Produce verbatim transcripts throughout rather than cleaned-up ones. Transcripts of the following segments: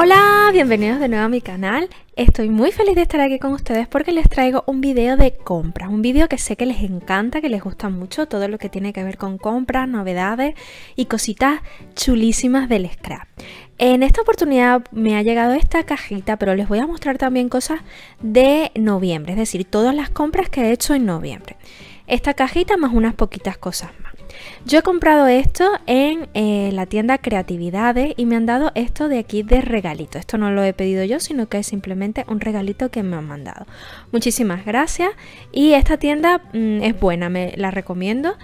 Hola, bienvenidos de nuevo a mi canal. Estoy muy feliz de estar aquí con ustedes porque les traigo un video de compras, un video que sé que les encanta, que les gusta mucho todo lo que tiene que ver con compras, novedades y cositas chulísimas del scrap. En esta oportunidad me ha llegado esta cajita, pero les voy a mostrar también cosas de noviembre, es decir, todas las compras que he hecho en noviembre. Esta cajita más unas poquitas cosas más. Yo he comprado esto en eh, la tienda Creatividades y me han dado esto de aquí de regalito. Esto no lo he pedido yo, sino que es simplemente un regalito que me han mandado. Muchísimas gracias. Y esta tienda mmm, es buena, me la recomiendo.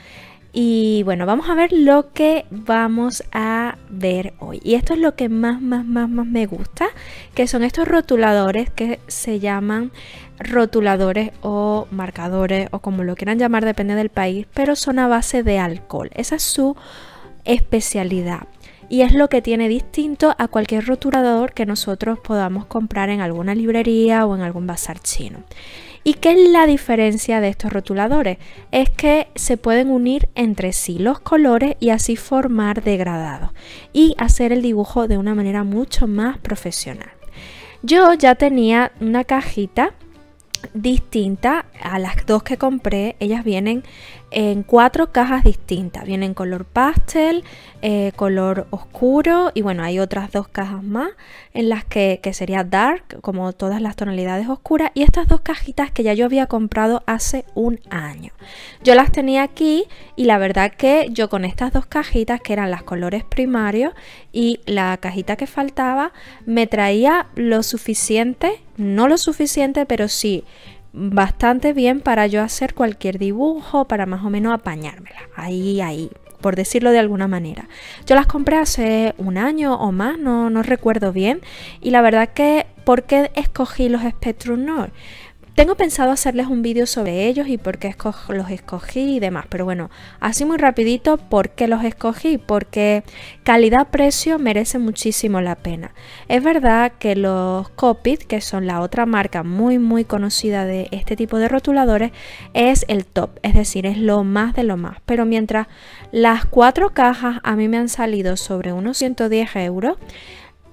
Y bueno, vamos a ver lo que vamos a ver hoy. Y esto es lo que más, más, más, más me gusta, que son estos rotuladores que se llaman rotuladores o marcadores o como lo quieran llamar, depende del país, pero son a base de alcohol. Esa es su especialidad. Y es lo que tiene distinto a cualquier rotulador que nosotros podamos comprar en alguna librería o en algún bazar chino. ¿Y qué es la diferencia de estos rotuladores? Es que se pueden unir entre sí los colores y así formar degradados y hacer el dibujo de una manera mucho más profesional. Yo ya tenía una cajita distinta a las dos que compré. Ellas vienen en cuatro cajas distintas, vienen color pastel, eh, color oscuro y bueno, hay otras dos cajas más en las que, que sería dark, como todas las tonalidades oscuras, y estas dos cajitas que ya yo había comprado hace un año. Yo las tenía aquí y la verdad que yo con estas dos cajitas que eran los colores primarios y la cajita que faltaba me traía lo suficiente, no lo suficiente, pero sí bastante bien para yo hacer cualquier dibujo, para más o menos apañármela, ahí, ahí, por decirlo de alguna manera. Yo las compré hace un año o más, no, no recuerdo bien, y la verdad que, ¿por qué escogí los Spectrum Noir? Tengo pensado hacerles un vídeo sobre ellos y por qué esco los escogí y demás, pero bueno, así muy rapidito, ¿por qué los escogí? Porque calidad-precio merece muchísimo la pena. Es verdad que los Copic, que son la otra marca muy muy conocida de este tipo de rotuladores, es el top, es decir, es lo más de lo más. Pero mientras las cuatro cajas a mí me han salido sobre unos ciento diez euros,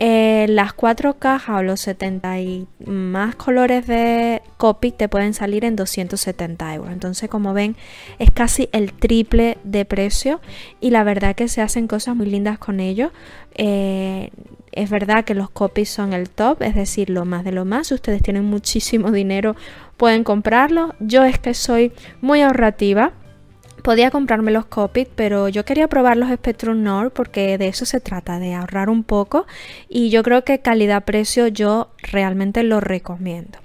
Eh, las cuatro cajas o los setenta y más colores de Copic te pueden salir en doscientos setenta euros. Entonces, como ven, es casi el triple de precio y la verdad que se hacen cosas muy lindas con ellos. Eh, es verdad que los Copic son el top, es decir, lo más de lo más. Si ustedes tienen muchísimo dinero, pueden comprarlos. Yo es que soy muy ahorrativa. Podía comprarme los Copic, pero yo quería probar los Spectrum Noir porque de eso se trata, de ahorrar un poco. Y yo creo que calidad-precio yo realmente lo recomiendo.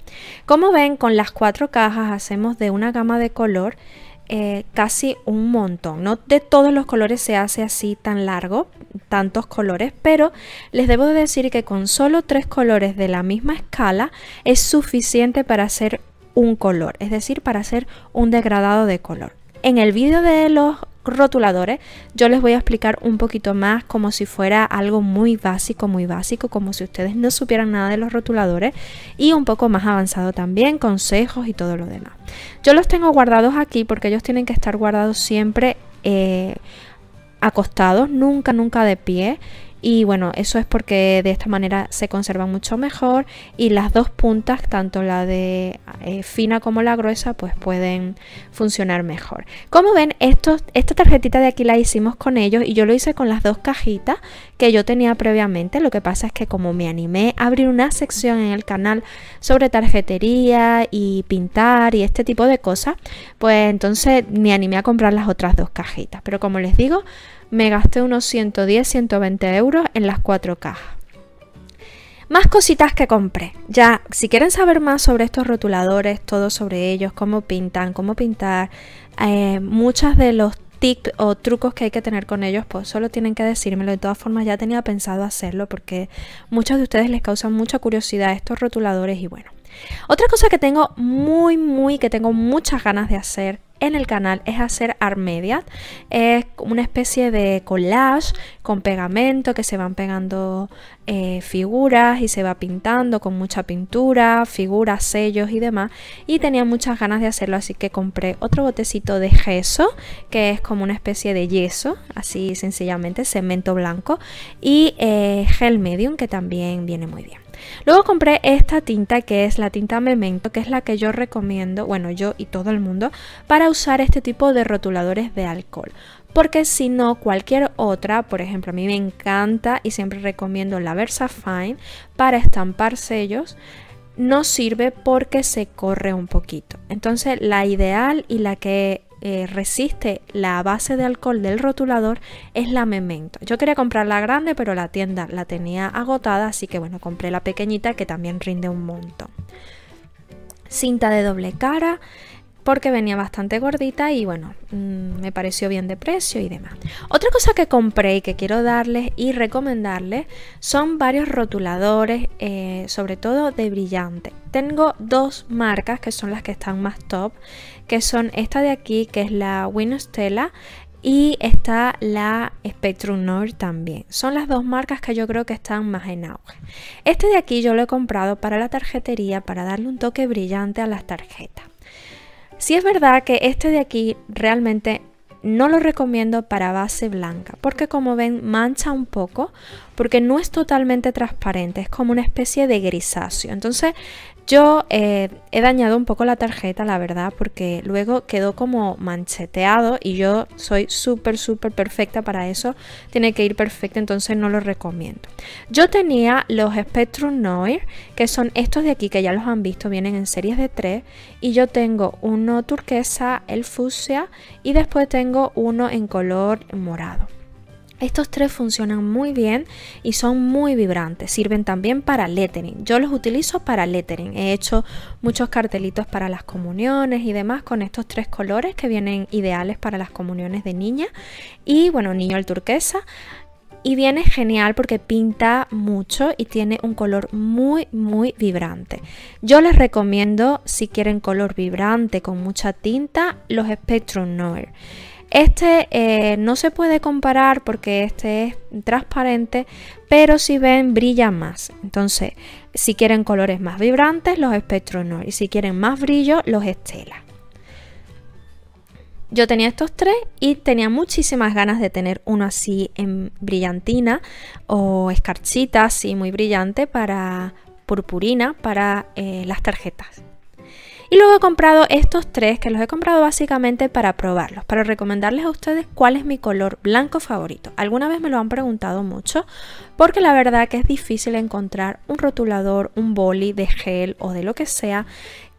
Como ven, con las cuatro cajas hacemos de una gama de color eh, casi un montón. No de todos los colores se hace así tan largo, tantos colores, pero les debo decir que con solo tres colores de la misma escala es suficiente para hacer un color, es decir, para hacer un degradado de color. En el vídeo de los rotuladores yo les voy a explicar un poquito más, como si fuera algo muy básico, muy básico, como si ustedes no supieran nada de los rotuladores, y un poco más avanzado también, consejos y todo lo demás. Yo los tengo guardados aquí porque ellos tienen que estar guardados siempre eh, acostados, nunca, nunca de pie. Y bueno, eso es porque de esta manera se conserva mucho mejor y las dos puntas, tanto la de eh, fina como la gruesa, pues pueden funcionar mejor. Como ven, estos, esta tarjetita de aquí la hicimos con ellos y yo lo hice con las dos cajitas que yo tenía previamente. Lo que pasa es que como me animé a abrir una sección en el canal sobre tarjetería y pintar y este tipo de cosas, pues entonces me animé a comprar las otras dos cajitas. Pero como les digo, me gasté unos ciento diez, ciento veinte euros en las cuatro cajas. Más cositas que compré. Ya, si quieren saber más sobre estos rotuladores, todo sobre ellos, cómo pintan, cómo pintar, eh, muchas de los tips o trucos que hay que tener con ellos, pues solo tienen que decírmelo. De todas formas, ya tenía pensado hacerlo porque muchos de ustedes les causan mucha curiosidad estos rotuladores y bueno. Otra cosa que tengo muy, muy, que tengo muchas ganas de hacer, en el canal es hacer art media. Es una especie de collage con pegamento que se van pegando eh, figuras y se va pintando con mucha pintura, figuras, sellos y demás, y tenía muchas ganas de hacerlo, así que compré otro botecito de gesso, que es como una especie de yeso, así sencillamente cemento blanco, y eh, gel medium, que también viene muy bien. Luego compré esta tinta, que es la tinta Memento, que es la que yo recomiendo, bueno, yo y todo el mundo, para usar este tipo de rotuladores de alcohol. Porque si no, cualquier otra, por ejemplo, a mí me encanta y siempre recomiendo la VersaFine para estampar sellos, no sirve porque se corre un poquito. Entonces, la ideal y la que Eh, resiste la base de alcohol del rotulador es la Memento. Yo quería comprar la grande, pero la tienda la tenía agotada, así que bueno, compré la pequeñita, que también rinde un montón. Cinta de doble cara, porque venía bastante gordita y bueno, mmm, me pareció bien de precio y demás. Otra cosa que compré y que quiero darles y recomendarles son varios rotuladores, eh, sobre todo de brillante. Tengo dos marcas que son las que están más top, que son esta de aquí, que es la Winostella, y está la Spectrum Noir también. Son las dos marcas que yo creo que están más en auge. Este de aquí yo lo he comprado para la tarjetería, para darle un toque brillante a las tarjetas. Sí es verdad que este de aquí realmente no lo recomiendo para base blanca, porque como ven mancha un poco, porque no es totalmente transparente, es como una especie de grisáceo. Entonces yo eh, he dañado un poco la tarjeta, la verdad, porque luego quedó como mancheteado y yo soy súper, súper perfecta para eso. Tiene que ir perfecta, entonces no lo recomiendo. Yo tenía los Spectrum Noir, que son estos de aquí, que ya los han visto, vienen en series de tres. Y yo tengo uno turquesa, el fucsia, y después tengo uno en color morado. Estos tres funcionan muy bien y son muy vibrantes. Sirven también para lettering. Yo los utilizo para lettering. He hecho muchos cartelitos para las comuniones y demás con estos tres colores, que vienen ideales para las comuniones de niña. Y bueno, niño el turquesa. Y viene genial porque pinta mucho y tiene un color muy, muy vibrante. Yo les recomiendo, si quieren color vibrante con mucha tinta, los Spectrum Noir. Este eh, no se puede comparar porque este es transparente, pero si ven brilla más. Entonces, si quieren colores más vibrantes, los Spectrum Noir, y si quieren más brillo, los Estela. Yo tenía estos tres y tenía muchísimas ganas de tener uno así en brillantina o escarchita, así muy brillante, para purpurina, para eh, las tarjetas. Y luego he comprado estos tres, que los he comprado básicamente para probarlos, para recomendarles a ustedes cuál es mi color blanco favorito. Alguna vez me lo han preguntado mucho, porque la verdad que es difícil encontrar un rotulador, un boli de gel o de lo que sea,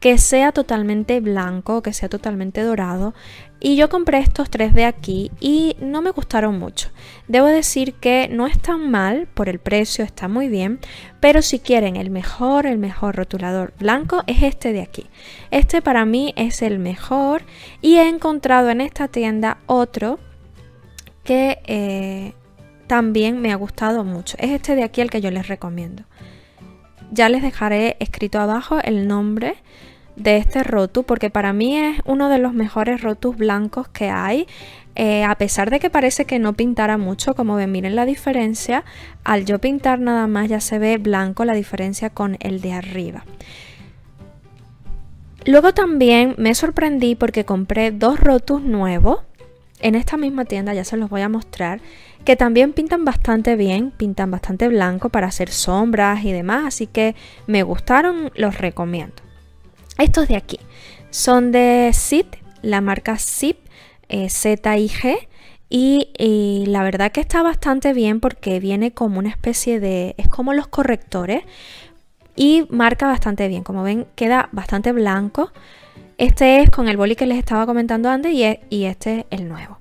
que sea totalmente blanco, que sea totalmente dorado. Y yo compré estos tres de aquí y no me gustaron mucho. Debo decir que no están mal, por el precio está muy bien, pero si quieren el mejor, el mejor rotulador blanco es este de aquí. Este para mí es el mejor, y he encontrado en esta tienda otro que eh, también me ha gustado mucho. Es este de aquí el que yo les recomiendo. Ya les dejaré escrito abajo el nombre de este rotu, porque para mí es uno de los mejores rotus blancos que hay. Eh, a pesar de que parece que no pintara mucho, como ven, miren la diferencia. Al yo pintar nada más ya se ve blanco, la diferencia con el de arriba. Luego también me sorprendí porque compré dos rotus nuevos en esta misma tienda, ya se los voy a mostrar, que también pintan bastante bien, pintan bastante blanco para hacer sombras y demás, así que me gustaron, los recomiendo. Estos de aquí son de Zig, la marca Zig, eh, Z I G, y, y la verdad que está bastante bien porque viene como una especie de, es como los correctores, y marca bastante bien, como ven queda bastante blanco. Este es con el boli que les estaba comentando antes, y, es, y este es el nuevo.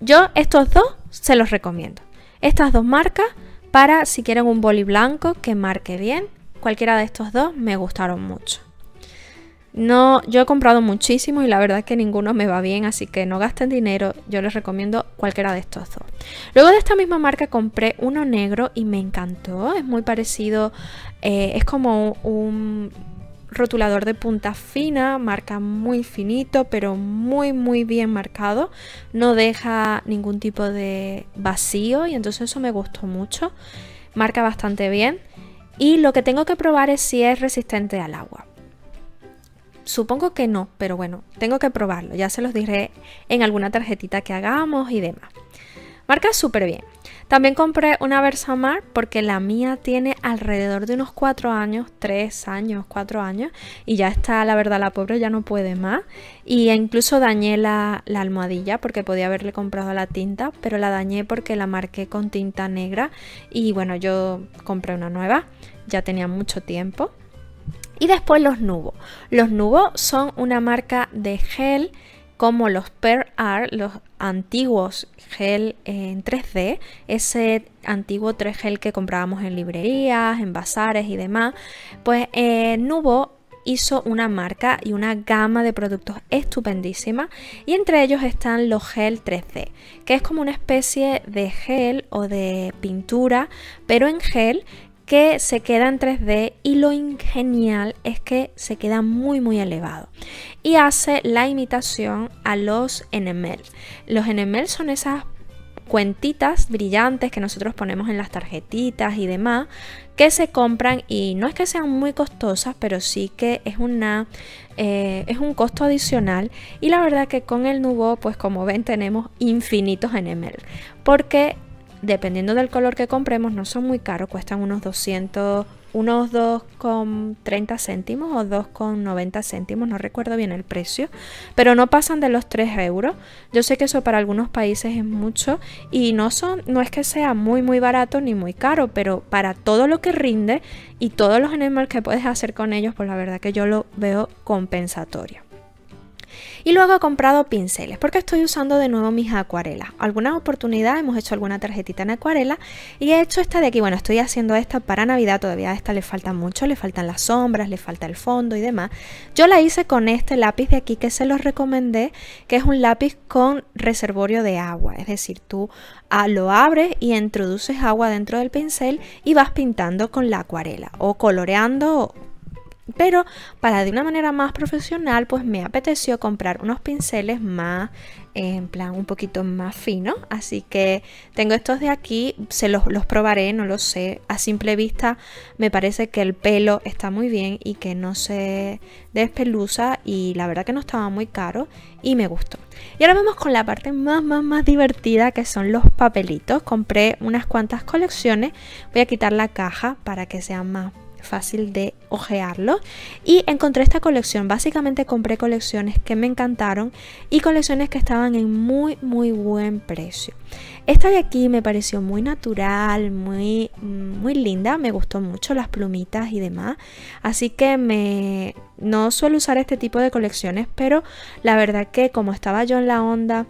Yo estos dos se los recomiendo. Estas dos marcas, para si quieren un boli blanco que marque bien. Cualquiera de estos dos me gustaron mucho. No, yo he comprado muchísimo y la verdad es que ninguno me va bien, así que no gasten dinero. Yo les recomiendo cualquiera de estos dos. Luego de esta misma marca compré uno negro y me encantó. Es muy parecido, eh, es como un... rotulador de punta fina, marca muy finito pero muy muy bien marcado, no deja ningún tipo de vacío y entonces eso me gustó mucho, marca bastante bien. Y lo que tengo que probar es si es resistente al agua. Supongo que no, pero bueno, tengo que probarlo, ya se los diré en alguna tarjetita que hagamos y demás. Marca súper bien. También compré una VersaMark porque la mía tiene alrededor de unos cuatro años, tres años, cuatro años, y ya está, la verdad, la pobre ya no puede más. Y incluso dañé la, la almohadilla porque podía haberle comprado la tinta, pero la dañé porque la marqué con tinta negra y bueno, yo compré una nueva, ya tenía mucho tiempo. Y después los Nubo. Los Nubo son una marca de gel como los Pearl Art, los antiguos gel en tres D, ese antiguo tres gel que comprábamos en librerías, en bazares y demás. Pues eh, Nubo hizo una marca y una gama de productos estupendísima y entre ellos están los gel tres D, que es como una especie de gel o de pintura, pero en gel, que se queda en tres D y lo genial es que se queda muy muy elevado y hace la imitación a los N M L. Los N M L son esas cuentitas brillantes que nosotros ponemos en las tarjetitas y demás, que se compran y no es que sean muy costosas, pero sí que es una eh, es un costo adicional. Y la verdad que con el Nubo, pues como ven, tenemos infinitos N M L, porque dependiendo del color que compremos, no son muy caros, cuestan unos doscientos, unos dos con treinta céntimos o dos con noventa céntimos, no recuerdo bien el precio, pero no pasan de los tres euros. Yo sé que eso para algunos países es mucho y no, son, no es que sea muy muy barato ni muy caro, pero para todo lo que rinde y todos los N M L que puedes hacer con ellos, pues la verdad que yo lo veo compensatorio. Y luego he comprado pinceles porque estoy usando de nuevo mis acuarelas. Algunas oportunidades hemos hecho alguna tarjetita en acuarela y he hecho esta de aquí. Bueno, estoy haciendo esta para Navidad, todavía a esta le falta mucho, le faltan las sombras, le falta el fondo y demás. Yo la hice con este lápiz de aquí que se los recomendé, que es un lápiz con reservorio de agua. Es decir, tú lo abres y introduces agua dentro del pincel y vas pintando con la acuarela o coloreando. Pero para de una manera más profesional, pues me apeteció comprar unos pinceles más, eh, en plan un poquito más finos. Así que tengo estos de aquí, se los, los probaré, no lo sé. A simple vista me parece que el pelo está muy bien y que no se despeluza y la verdad que no estaba muy caro y me gustó. Y ahora vamos con la parte más, más, más divertida, que son los papelitos. Compré unas cuantas colecciones, voy a quitar la caja para que sea más fácil de ojearlo y encontré esta colección. Básicamente compré colecciones que me encantaron y colecciones que estaban en muy muy buen precio. Esta de aquí me pareció muy natural, muy muy linda, me gustó mucho las plumitas y demás, así que me no suelo usar este tipo de colecciones, pero la verdad que como estaba yo en la onda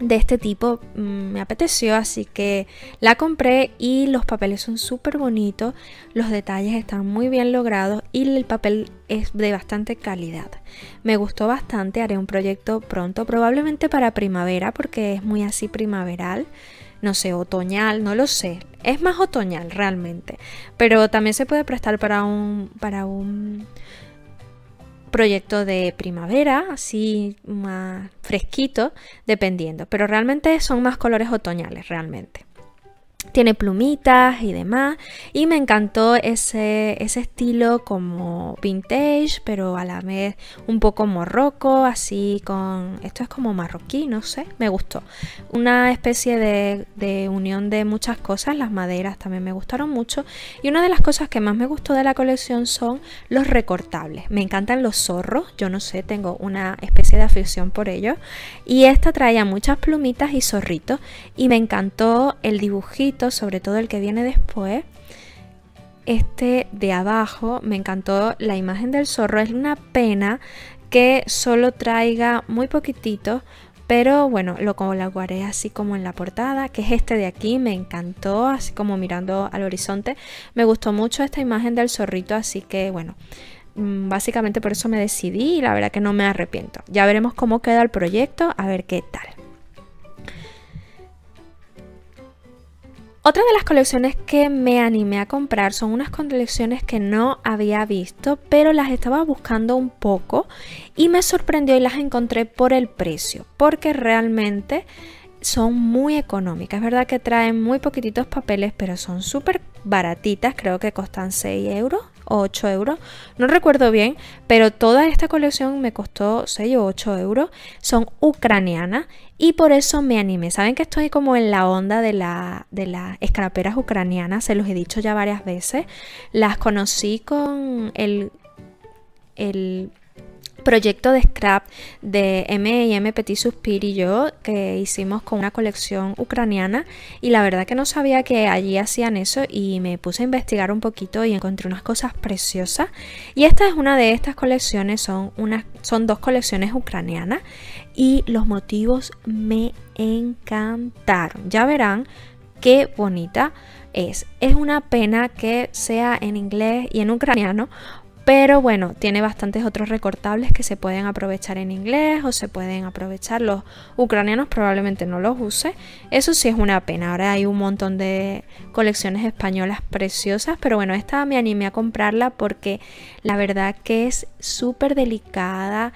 de este tipo me apeteció, así que la compré. Y los papeles son súper bonitos, los detalles están muy bien logrados y el papel es de bastante calidad, me gustó bastante. Haré un proyecto pronto, probablemente para primavera, porque es muy así primaveral, no sé, otoñal, no lo sé, es más otoñal realmente, pero también se puede prestar para un para un proyecto de primavera, así más fresquito, dependiendo, pero realmente son más colores otoñales realmente. Tiene plumitas y demás y me encantó ese, ese estilo como vintage, pero a la vez un poco morroco, así con... esto es como marroquí, no sé, me gustó. Una especie de, de unión de muchas cosas, las maderas también me gustaron mucho y una de las cosas que más me gustó de la colección son los recortables. Me encantan los zorros, yo no sé, tengo una especie de afición por ellos y esta traía muchas plumitas y zorritos y me encantó el dibujito, sobre todo el que viene después, este de abajo. Me encantó la imagen del zorro, es una pena que solo traiga muy poquitito, pero bueno, lo colocaré así como en la portada, que es este de aquí. Me encantó, así como mirando al horizonte, me gustó mucho esta imagen del zorrito, así que bueno, básicamente por eso me decidí y la verdad que no me arrepiento. Ya veremos cómo queda el proyecto, a ver qué tal. Otra de las colecciones que me animé a comprar son unas colecciones que no había visto, pero las estaba buscando un poco y me sorprendió y las encontré por el precio, porque realmente son muy económicas. Es verdad que traen muy poquititos papeles, pero son súper baratitas, creo que costan seis euros o ocho euros, no recuerdo bien, pero toda esta colección me costó seis o ocho euros, son ucranianas y por eso me animé. Saben que estoy como en la onda de, la, de las escaraperas ucranianas, se los he dicho ya varias veces, las conocí con el, el proyecto de scrap de eme y eme Petit Suspir y yo, que hicimos con una colección ucraniana, y la verdad que no sabía que allí hacían eso y me puse a investigar un poquito y encontré unas cosas preciosas, y esta es una de estas colecciones. Son, unas, son dos colecciones ucranianas y los motivos me encantaron, ya verán qué bonita es. Es una pena que sea en inglés y en ucraniano, pero bueno, tiene bastantes otros recortables que se pueden aprovechar en inglés o se pueden aprovechar. Los ucranianos probablemente no los use. Eso sí es una pena. Ahora hay un montón de colecciones españolas preciosas. Pero bueno, esta me animé a comprarla porque la verdad que es súper delicada.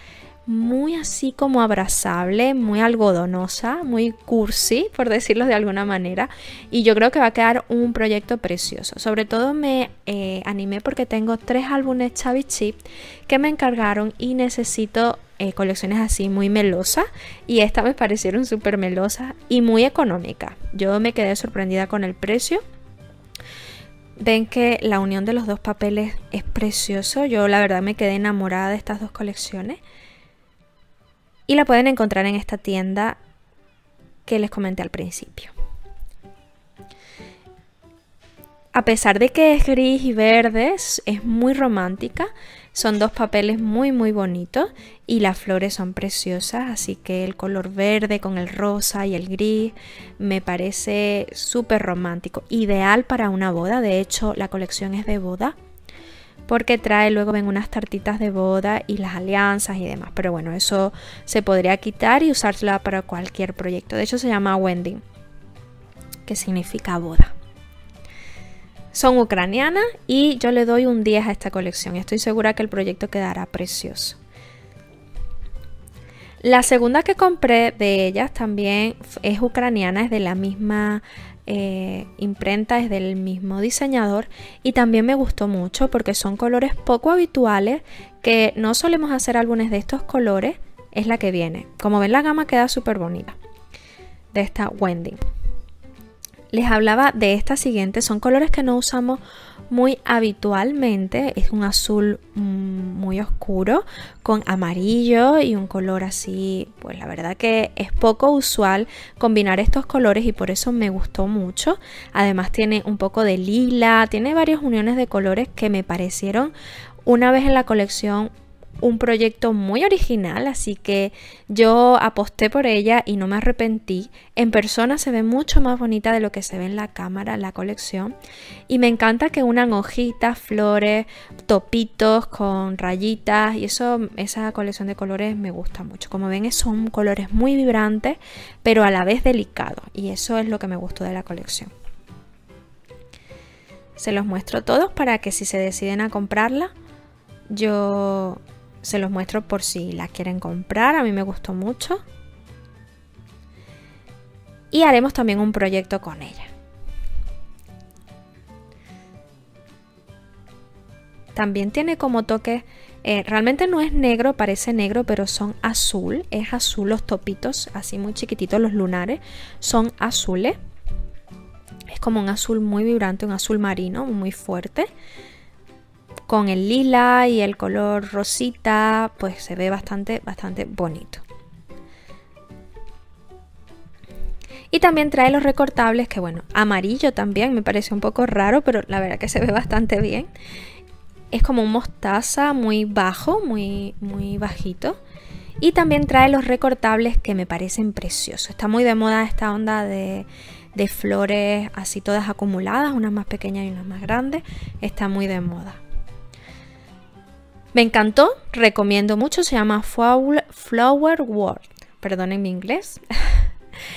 Muy así como abrazable, muy algodonosa, muy cursi, por decirlo de alguna manera. Y yo creo que va a quedar un proyecto precioso. Sobre todo me eh, animé porque tengo tres álbumes Chavi Chip que me encargaron y necesito eh, colecciones así muy melosas. Y estas me parecieron súper melosas y muy económicas. Yo me quedé sorprendida con el precio. Ven que la unión de los dos papeles es precioso. Yo la verdad me quedé enamorada de estas dos colecciones. Y la pueden encontrar en esta tienda que les comenté al principio. A pesar de que es gris y verde, es muy romántica. Son dos papeles muy muy bonitos y las flores son preciosas. Así que el color verde con el rosa y el gris me parece súper romántico. Ideal para una boda. De hecho, la colección es de boda, porque trae, luego ven unas tartitas de boda y las alianzas y demás. Pero bueno, eso se podría quitar y usarla para cualquier proyecto. De hecho, se llama wedding, que significa boda. Son ucranianas y yo le doy un diez a esta colección. Estoy segura que el proyecto quedará precioso. La segunda que compré de ellas también es ucraniana, es de la misma eh, imprenta, es del mismo diseñador y también me gustó mucho porque son colores poco habituales, que no solemos hacer álbumes de estos colores. Es la que viene, como ven la gama queda súper bonita, de esta Wendy. Les hablaba de esta siguiente, son colores que no usamos muy habitualmente, es un azul muy oscuro con amarillo y un color así, pues la verdad que es poco usual combinar estos colores y por eso me gustó mucho. Además tiene un poco de lila, tiene varias uniones de colores que me parecieron una vez en la colección un proyecto muy original, así que yo aposté por ella y no me arrepentí. En persona se ve mucho más bonita de lo que se ve en la cámara, la colección. Y me encanta que unan hojitas, flores, topitos con rayitas y eso, esa colección de colores me gusta mucho. Como ven, son colores muy vibrantes, pero a la vez delicados y eso es lo que me gustó de la colección. Se los muestro todos para que si se deciden a comprarla, yo se los muestro por si la quieren comprar. A mí me gustó mucho. Y haremos también un proyecto con ella. También tiene como toques, eh, realmente no es negro, parece negro, pero son azul. Es azul los topitos, así muy chiquititos, los lunares son azules. Es como un azul muy vibrante, un azul marino, muy fuerte. Con el lila y el color rosita, pues se ve bastante, bastante bonito. Y también trae los recortables, que bueno, amarillo también, me parece un poco raro, pero la verdad que se ve bastante bien. Es como un mostaza muy bajo, muy, muy bajito. Y también trae los recortables que me parecen preciosos. Está muy de moda esta onda de... de flores así todas acumuladas, unas más pequeñas y unas más grandes. Está muy de moda. Me encantó, recomiendo mucho, se llama Flower World, perdonen mi inglés.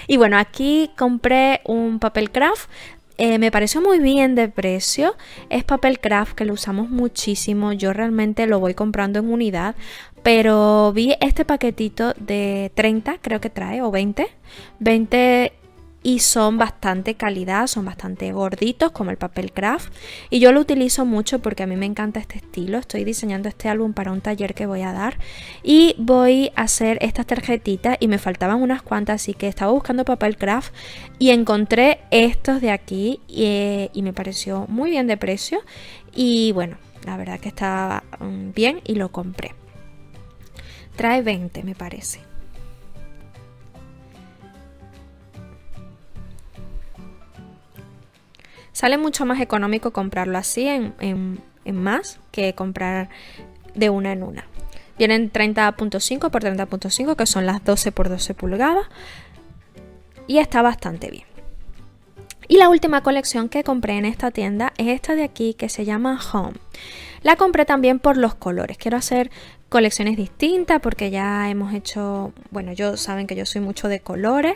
Y bueno, aquí compré un papel craft Eh, me pareció muy bien de precio, es papel craft que lo usamos muchísimo, yo realmente lo voy comprando en unidad, pero vi este paquetito de treinta, creo que trae, o veinte, veinte, y son bastante calidad, son bastante gorditos como el papel craft, y yo lo utilizo mucho porque a mí me encanta este estilo. Estoy diseñando este álbum para un taller que voy a dar y voy a hacer estas tarjetitas y me faltaban unas cuantas, así que estaba buscando papel craft y encontré estos de aquí y, y me pareció muy bien de precio y bueno, la verdad que estaba bien y lo compré. Trae veinte me parece. Sale mucho más económico comprarlo así en, en, en más que comprar de una en una. Vienen treinta punto cinco por treinta punto cinco, que son las doce por doce pulgadas. Y está bastante bien. Y la última colección que compré en esta tienda es esta de aquí que se llama Home. La compré también por los colores. Quiero hacer colecciones distintas porque ya hemos hecho... Bueno, yo saben que yo soy mucho de colores.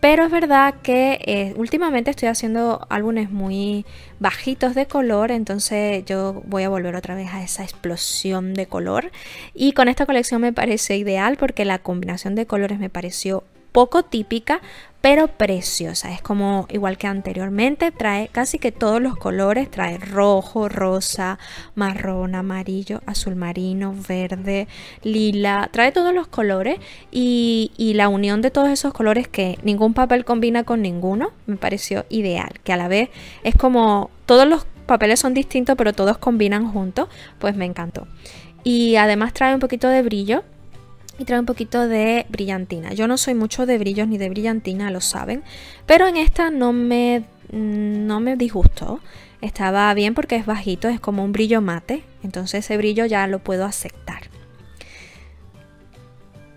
Pero es verdad que eh, últimamente estoy haciendo álbumes muy bajitos de color, entonces yo voy a volver otra vez a esa explosión de color. Y con esta colección me parece ideal porque la combinación de colores me pareció poco típica, pero preciosa. Es como igual que anteriormente, trae casi que todos los colores, trae rojo, rosa, marrón, amarillo, azul marino, verde, lila, trae todos los colores y, y la unión de todos esos colores que ningún papel combina con ninguno me pareció ideal, que a la vez es como todos los papeles son distintos pero todos combinan juntos, pues me encantó. Y además trae un poquito de brillo y trae un poquito de brillantina. Yo no soy mucho de brillos ni de brillantina, lo saben, pero en esta no me, no me disgustó. Estaba bien porque es bajito, es como un brillo mate, entonces ese brillo ya lo puedo aceptar.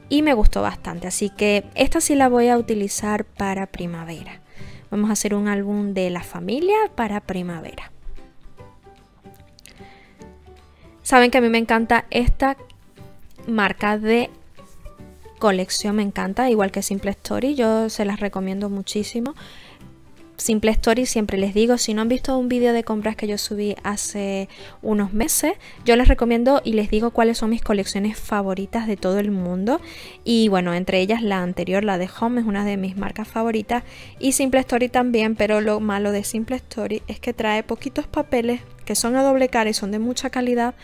Y me gustó bastante, así que esta sí la voy a utilizar para primavera. Vamos a hacer un álbum de la familia para primavera. Saben que a mí me encanta esta marca de colección, me encanta, igual que Simple Story, yo se las recomiendo muchísimo. Simple Story, siempre les digo, si no han visto un vídeo de compras que yo subí hace unos meses, yo les recomiendo y les digo cuáles son mis colecciones favoritas de todo el mundo. Y bueno, entre ellas la anterior, la de Home, es una de mis marcas favoritas, y Simple Story también, pero lo malo de Simple Story es que trae poquitos papeles que son a doble cara y son de mucha calidad,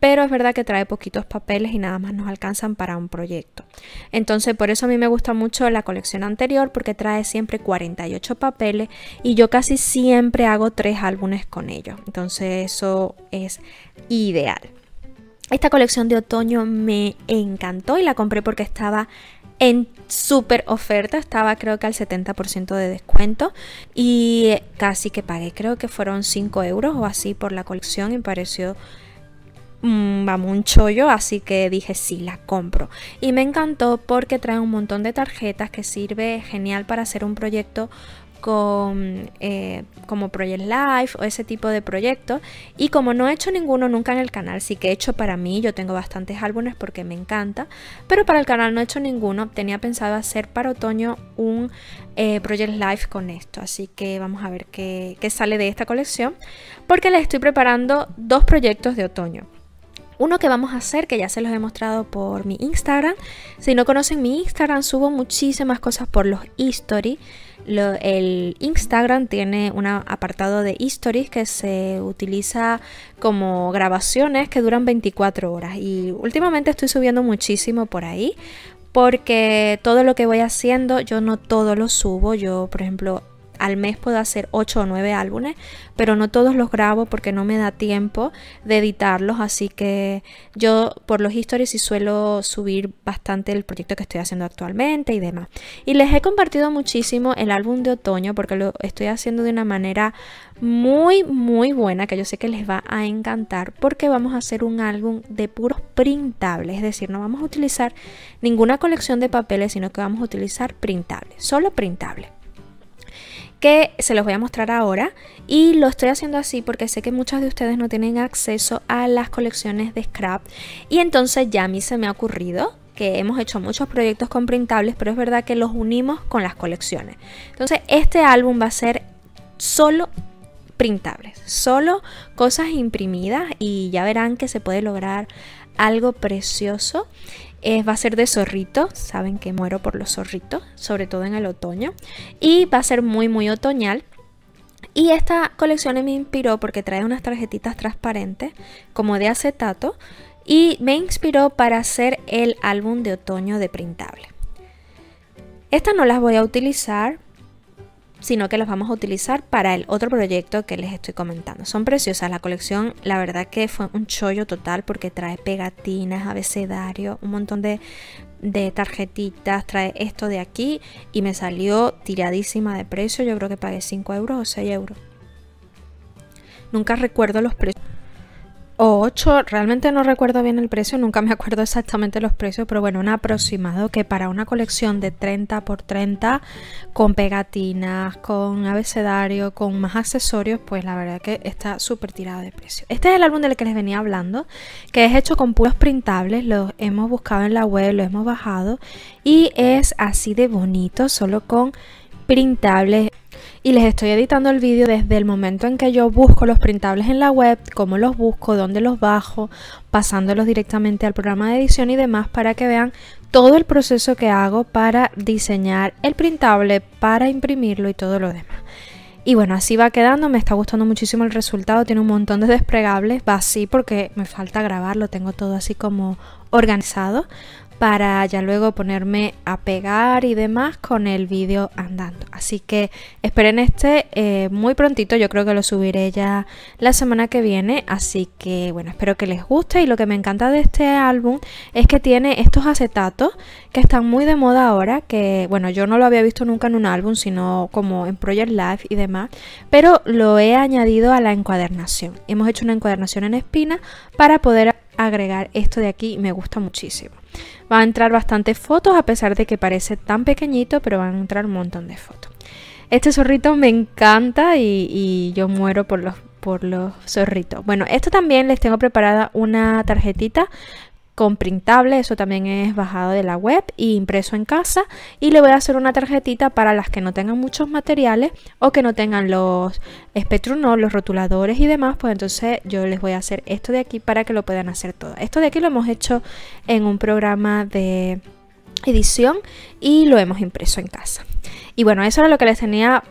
pero es verdad que trae poquitos papeles y nada más nos alcanzan para un proyecto. Entonces por eso a mí me gusta mucho la colección anterior porque trae siempre cuarenta y ocho papeles y yo casi siempre hago tres álbumes con ellos. Entonces eso es ideal. Esta colección de otoño me encantó y la compré porque estaba en súper oferta, estaba creo que al setenta por ciento de descuento y casi que pagué, creo que fueron cinco euros o así por la colección y me pareció... vamos, un chollo, así que dije sí, la compro. Y me encantó porque trae un montón de tarjetas que sirve genial para hacer un proyecto con eh, como Project Life o ese tipo de proyectos. Y como no he hecho ninguno nunca en el canal, sí que he hecho para mí, yo tengo bastantes álbumes porque me encanta, pero para el canal no he hecho ninguno. Tenía pensado hacer para otoño un eh, Project Life con esto, así que vamos a ver qué, qué sale de esta colección, porque les estoy preparando dos proyectos de otoño. Uno que vamos a hacer, que ya se los he mostrado por mi Instagram. Si no conocen mi Instagram, subo muchísimas cosas por los e-stories. Lo, el Instagram tiene un apartado de e-stories que se utiliza como grabaciones que duran veinticuatro horas. Y últimamente estoy subiendo muchísimo por ahí, porque todo lo que voy haciendo, yo no todo lo subo. Yo, por ejemplo... al mes puedo hacer ocho o nueve álbumes, pero no todos los grabo porque no me da tiempo de editarlos, así que yo por los stories sí suelo subir bastante el proyecto que estoy haciendo actualmente y demás. Y les he compartido muchísimo el álbum de otoño porque lo estoy haciendo de una manera muy muy buena que yo sé que les va a encantar, porque vamos a hacer un álbum de puros printables, es decir, no vamos a utilizar ninguna colección de papeles, sino que vamos a utilizar printables, solo printables, que se los voy a mostrar ahora. Y lo estoy haciendo así porque sé que muchas de ustedes no tienen acceso a las colecciones de scrap y entonces ya a mí se me ha ocurrido que hemos hecho muchos proyectos con printables, pero es verdad que los unimos con las colecciones. Entonces este álbum va a ser solo printables, solo cosas imprimidas, y ya verán que se puede lograr algo precioso. Eh, va a ser de zorrito, saben que muero por los zorritos, sobre todo en el otoño, y va a ser muy muy otoñal. Y esta colección me inspiró porque trae unas tarjetitas transparentes como de acetato, y me inspiró para hacer el álbum de otoño de printable. Estas no las voy a utilizar, sino que las vamos a utilizar para el otro proyecto que les estoy comentando. Son preciosas la colección, la verdad que fue un chollo total porque trae pegatinas, abecedario, un montón de, de tarjetitas, trae esto de aquí y me salió tiradísima de precio. Yo creo que pagué cinco euros o seis euros. Nunca recuerdo los precios. O ocho, realmente no recuerdo bien el precio, nunca me acuerdo exactamente los precios, pero bueno, un aproximado que para una colección de treinta por treinta, con pegatinas, con abecedario, con más accesorios, pues la verdad que está súper tirado de precio. Este es el álbum del que les venía hablando, que es hecho con puros printables, los hemos buscado en la web, lo hemos bajado, y es así de bonito, solo con printables. Y les estoy editando el vídeo desde el momento en que yo busco los printables en la web, cómo los busco, dónde los bajo, pasándolos directamente al programa de edición y demás, para que vean todo el proceso que hago para diseñar el printable, para imprimirlo y todo lo demás. Y bueno, así va quedando, me está gustando muchísimo el resultado, tiene un montón de desplegables, va así porque me falta grabar, lo tengo todo así como organizado, para ya luego ponerme a pegar y demás con el vídeo andando. Así que esperen este eh, muy prontito, yo creo que lo subiré ya la semana que viene. Así que bueno, espero que les guste, y lo que me encanta de este álbum es que tiene estos acetatos que están muy de moda ahora, que bueno, yo no lo había visto nunca en un álbum, sino como en Project Life y demás, pero lo he añadido a la encuadernación. Hemos hecho una encuadernación en espina para poder agregar esto de aquí, me gusta muchísimo. Va a entrar bastantes fotos, a pesar de que parece tan pequeñito, pero van a entrar un montón de fotos. Este zorrito me encanta y, y yo muero por los, por los zorritos. Bueno, esto también les tengo preparada una tarjetita con printable, eso también es bajado de la web y impreso en casa, y le voy a hacer una tarjetita para las que no tengan muchos materiales o que no tengan los Spectrum Noir, los rotuladores y demás, pues entonces yo les voy a hacer esto de aquí para que lo puedan hacer todo. Esto de aquí lo hemos hecho en un programa de edición y lo hemos impreso en casa. Y bueno, eso era lo que les tenía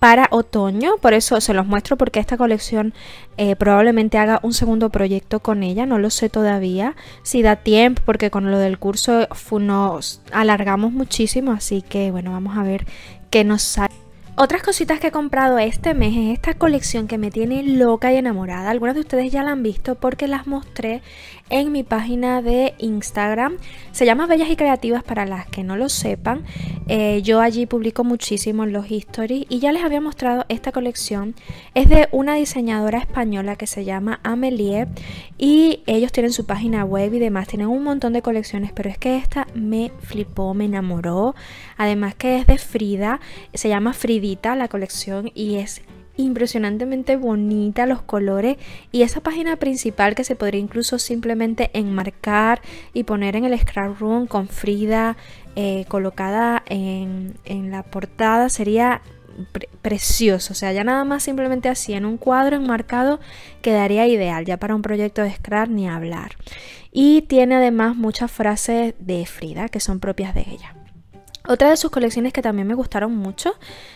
para otoño, por eso se los muestro, porque esta colección eh, probablemente haga un segundo proyecto con ella, no lo sé todavía, si da tiempo, porque con lo del curso fue, nos alargamos muchísimo, así que bueno, vamos a ver qué nos sale. Otras cositas que he comprado este mes es esta colección que me tiene loca y enamorada. Algunas de ustedes ya la han visto porque las mostré en mi página de Instagram. Se llama Bellas Y Creativas para las que no lo sepan. Eh, yo allí publico muchísimo los stories y ya les había mostrado esta colección. Es de una diseñadora española que se llama Amelie, y ellos tienen su página web y demás. Tienen un montón de colecciones, pero es que esta me flipó, me enamoró. Además que es de Frida, se llama Fridita la colección, y es impresionantemente bonita, los colores y esa página principal que se podría incluso simplemente enmarcar y poner en el scrap room con Frida eh, colocada en, en la portada, sería pre precioso. O sea, ya nada más simplemente así en un cuadro enmarcado quedaría ideal, ya para un proyecto de scrap ni hablar. Y tiene además muchas frases de Frida que son propias de ella. Otra de sus colecciones que también me gustaron mucho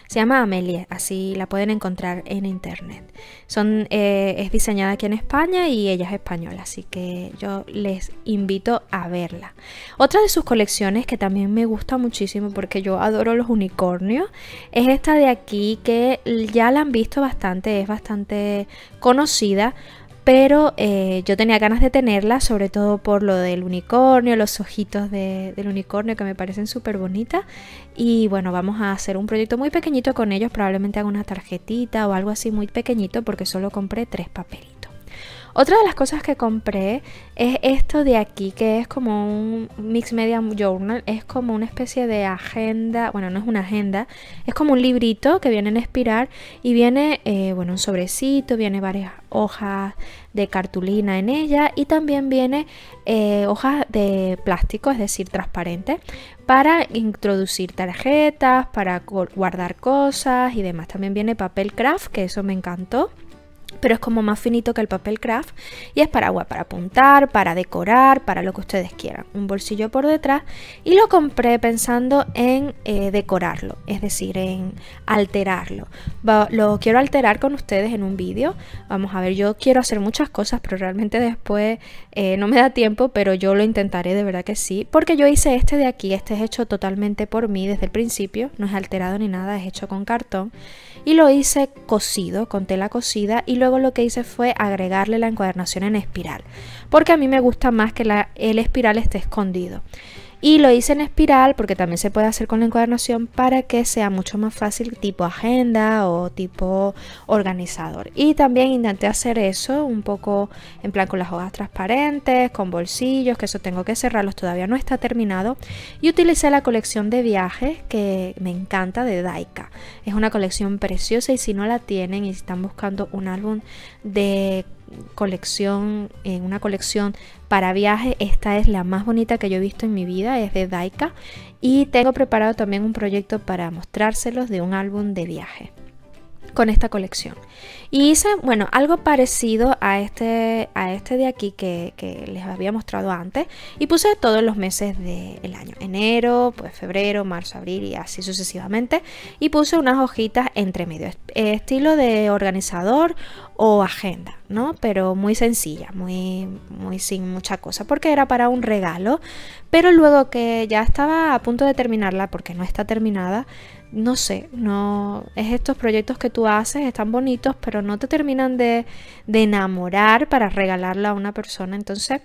se llama Amelie, así la pueden encontrar en internet. Son, eh, es diseñada aquí en España y ella es española, así que yo les invito a verla. Otra de sus colecciones que también me gusta muchísimo porque yo adoro los unicornios es esta de aquí, que ya la han visto bastante, es bastante conocida. Pero eh, yo tenía ganas de tenerla, sobre todo por lo del unicornio, los ojitos de, del unicornio que me parecen súper bonitas. Y bueno, vamos a hacer un proyecto muy pequeñito con ellos, probablemente haga una tarjetita o algo así muy pequeñito porque solo compré tres papelitos. Otra de las cosas que compré es esto de aquí, que es como un Mixed Media Journal. Es como una especie de agenda, bueno, no es una agenda, es como un librito que viene en espiral y viene, eh, bueno, un sobrecito, viene varias hojas de cartulina en ella y también viene eh, hojas de plástico, es decir, transparente, para introducir tarjetas, para guardar cosas y demás. También viene papel craft, que eso me encantó, pero es como más finito que el papel craft y es para, bueno, para apuntar, para decorar, para lo que ustedes quieran. Un bolsillo por detrás y lo compré pensando en eh, decorarlo, es decir, en alterarlo. Va, lo quiero alterar con ustedes en un vídeo. Vamos a ver, yo quiero hacer muchas cosas, pero realmente después eh, no me da tiempo, pero yo lo intentaré, de verdad que sí, porque yo hice este de aquí. Este es hecho totalmente por mí desde el principio, no es alterado ni nada, es hecho con cartón y lo hice cosido, con tela cosida, y luego lo que hice fue agregarle la encuadernación en espiral, porque a mí me gusta más que la, el espiral esté escondido. Y lo hice en espiral porque también se puede hacer con la encuadernación para que sea mucho más fácil, tipo agenda o tipo organizador. Y también intenté hacer eso un poco en plan con las hojas transparentes, con bolsillos, que eso tengo que cerrarlos, todavía no está terminado. Y utilicé la colección de viajes que me encanta de Daika. Es una colección preciosa y si no la tienen y están buscando un álbum de colección, en una colección para viajes, esta es la más bonita que yo he visto en mi vida, es de Daika, y tengo preparado también un proyecto para mostrárselos de un álbum de viaje con esta colección. Y hice, bueno, algo parecido a este, a este de aquí que, que les había mostrado antes, y puse todos los meses del año, enero, pues febrero, marzo, abril y así sucesivamente, y puse unas hojitas entre medio, estilo de organizador o agenda, ¿no? Pero muy sencilla, muy, muy sin mucha cosa, porque era para un regalo, pero luego que ya estaba a punto de terminarla, porque no está terminada, no sé, no es estos proyectos que tú haces, están bonitos, pero no te terminan de, de enamorar para regalarla a una persona. Entonces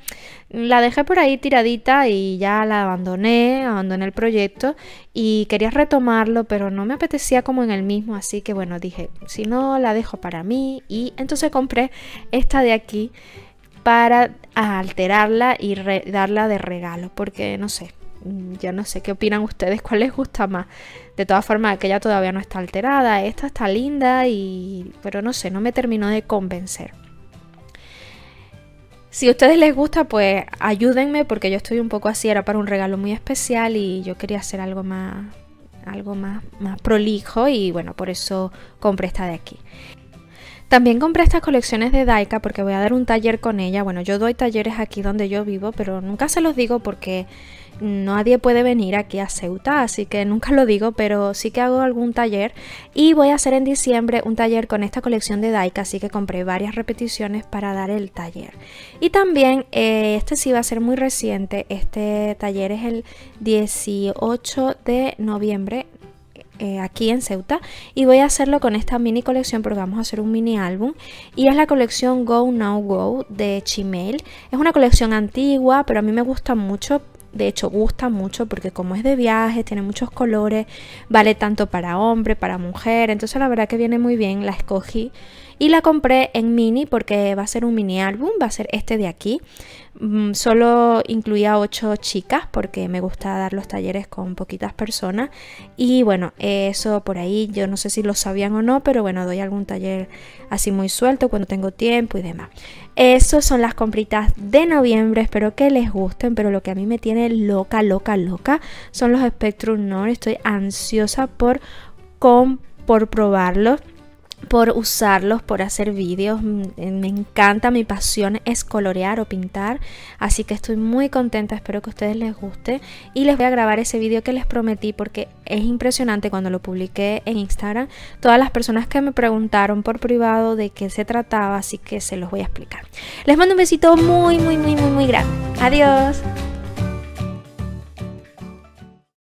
la dejé por ahí tiradita y ya la abandoné, abandoné el proyecto y quería retomarlo, pero no me apetecía como en el mismo, así que bueno, dije, si no, la dejo para mí. Y entonces compré esta de aquí para alterarla y darla de regalo, porque no sé, ya no sé qué opinan ustedes, cuál les gusta más. De todas formas, aquella todavía no está alterada, esta está linda, y pero no sé, no me terminó de convencer. Si a ustedes les gusta, pues ayúdenme, porque yo estoy un poco así, era para un regalo muy especial y yo quería hacer algo más, algo más, más prolijo, y bueno, por eso compré esta de aquí. También compré estas colecciones de Daika porque voy a dar un taller con ella. Bueno, yo doy talleres aquí donde yo vivo, pero nunca se los digo porque nadie puede venir aquí a Ceuta, así que nunca lo digo, pero sí que hago algún taller. Y voy a hacer en diciembre un taller con esta colección de Daika, así que compré varias repeticiones para dar el taller. Y también, eh, este sí va a ser muy reciente, este taller es el dieciocho de noviembre. Eh, aquí en Ceuta, y voy a hacerlo con esta mini colección porque vamos a hacer un mini álbum, y es la colección Go Now Go de Chimel. Es una colección antigua, pero a mí me gusta mucho, de hecho gusta mucho porque como es de viajes, tiene muchos colores, vale tanto para hombre, para mujer, entonces la verdad que viene muy bien, la escogí y la compré en mini porque va a ser un mini álbum, va a ser este de aquí. Solo incluía ocho chicas porque me gusta dar los talleres con poquitas personas. Y bueno, eso por ahí, yo no sé si lo sabían o no, pero bueno, doy algún taller así muy suelto cuando tengo tiempo y demás. Esas son las compritas de noviembre, espero que les gusten, pero lo que a mí me tiene loca, loca, loca son los Spectrum Noir. Estoy ansiosa por, con, por probarlos, por usarlos, por hacer vídeos. Me encanta, mi pasión es colorear o pintar, así que estoy muy contenta, espero que a ustedes les guste y les voy a grabar ese vídeo que les prometí porque es impresionante. Cuando lo publiqué en Instagram, todas las personas que me preguntaron por privado de qué se trataba, así que se los voy a explicar. Les mando un besito muy muy muy muy muy grande, adiós.